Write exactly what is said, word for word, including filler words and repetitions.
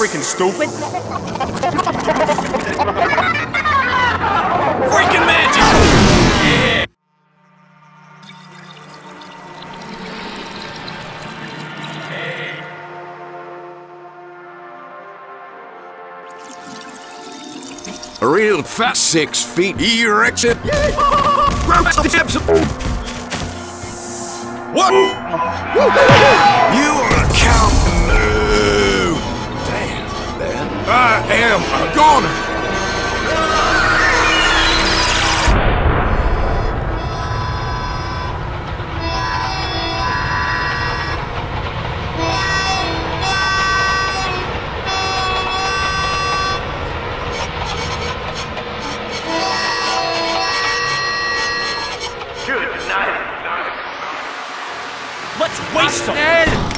freaking stupid. Freaking magic! Yeah! A real fat six feet erect. What? You are a cow. No. Damn, man. I am a goner. Good night. Let's waste them!